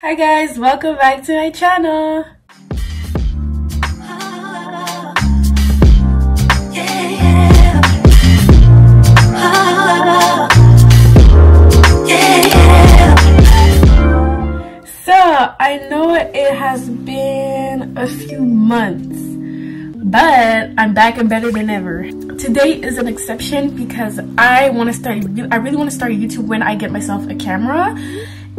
Hi guys, welcome back to my channel. So I know it has been a few months, but I'm back and better than ever. Today is an exception because I really want to start YouTube when I get myself a camera.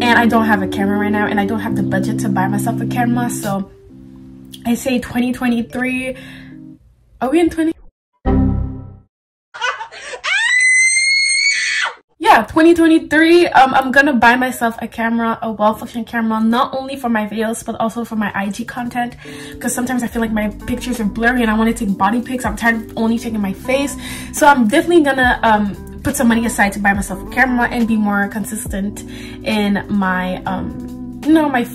And I don't have a camera right now, and I don't have the budget to buy myself a camera, so I say 2023. Are we in 20? Yeah, 2023. I'm gonna buy myself a camera, a well-functioning camera, not only for my videos but also for my IG content, because sometimes I feel like my pictures are blurry and I want to take body pics. I'm tired of only taking my face, so I'm definitely gonna put some money aside to buy myself a camera and be more consistent in my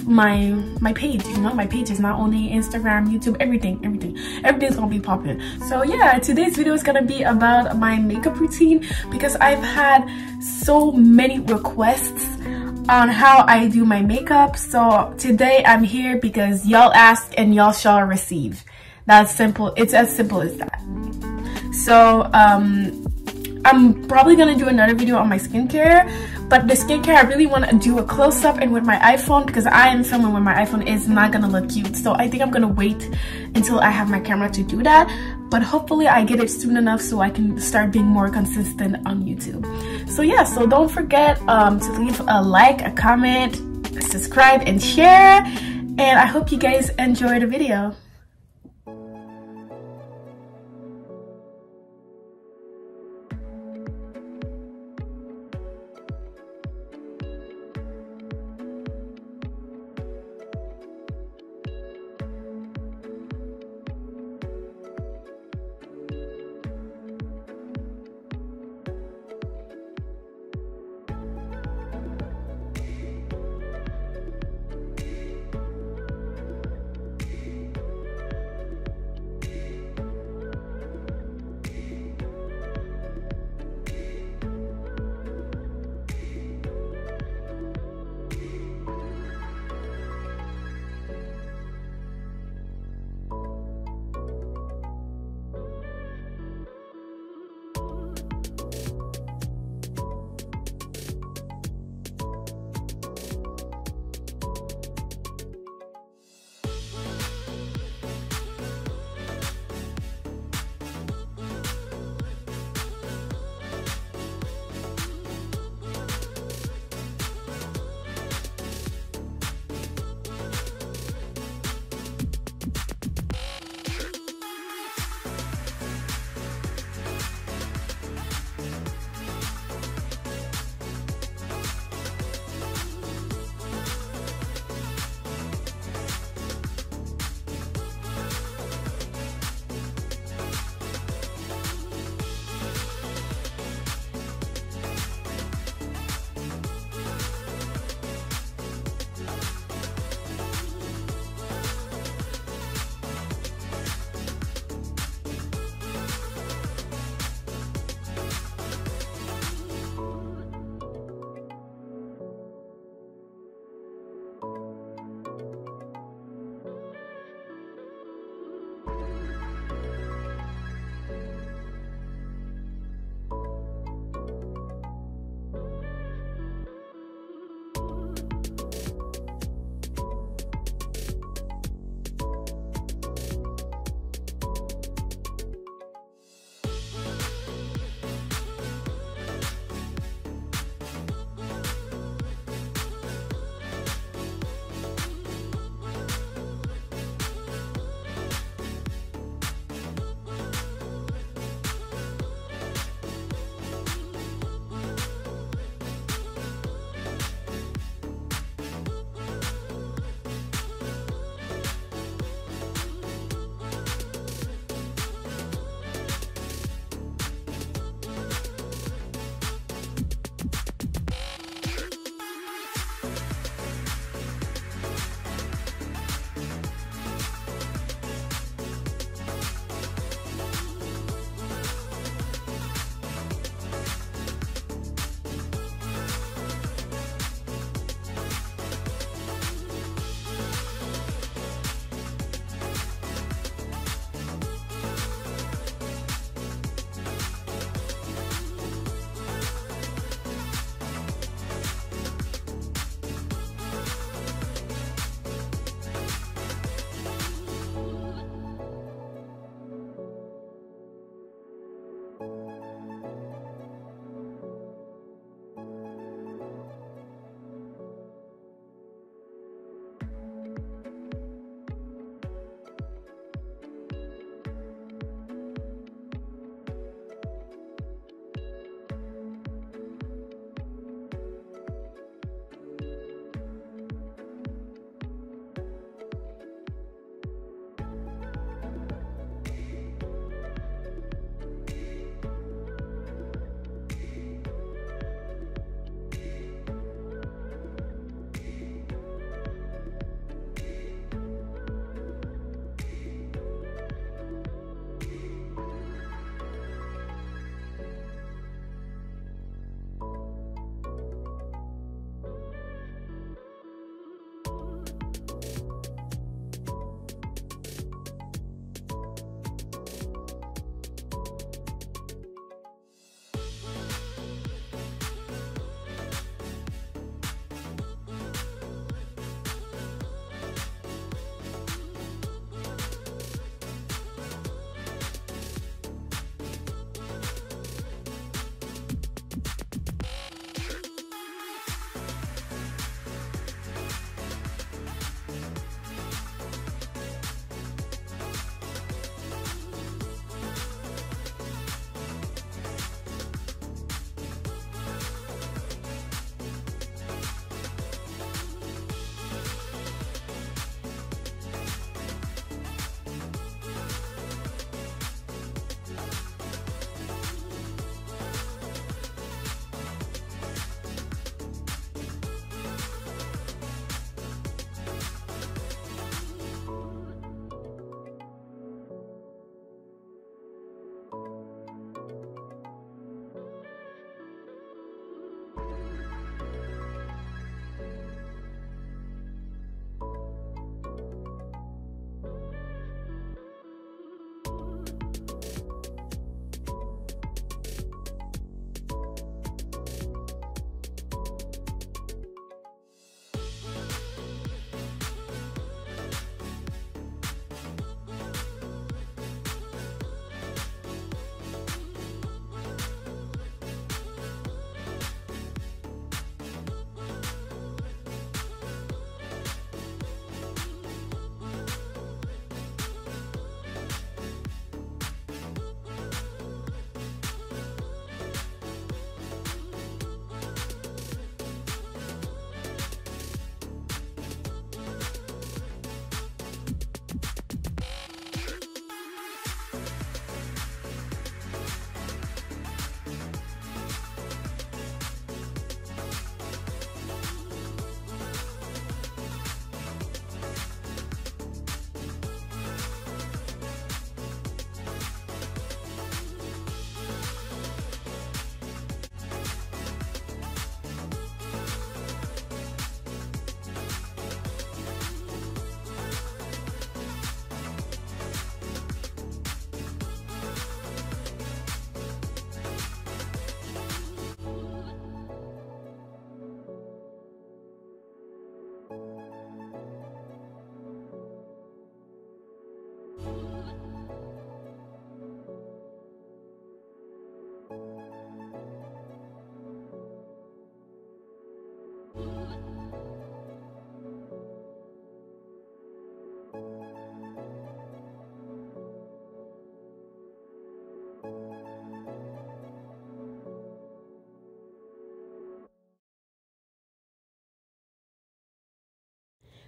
my page. You know, my page is not only Instagram, YouTube, everything's gonna be popping. So yeah, today's video is gonna be about my makeup routine, because I've had so many requests on how I do my makeup. So today I'm here because y'all ask and y'all shall receive. That's simple. It's as simple as that. So I'm probably gonna do another video on my skincare, but the skincare I really want to do a close-up and with my iPhone, because I am filming with my iPhone. It's not gonna look cute, so I think I'm gonna wait until I have my camera to do that, but hopefully I get it soon enough so I can start being more consistent on YouTube. So yeah, so don't forget to leave a like, a comment, subscribe, and share, and I hope you guys enjoy the video.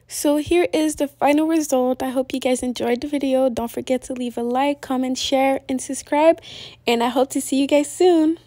So here is the final result. I hope you guys enjoyed the video. Don't forget to leave a like, comment, share, and subscribe. And I hope to see you guys soon.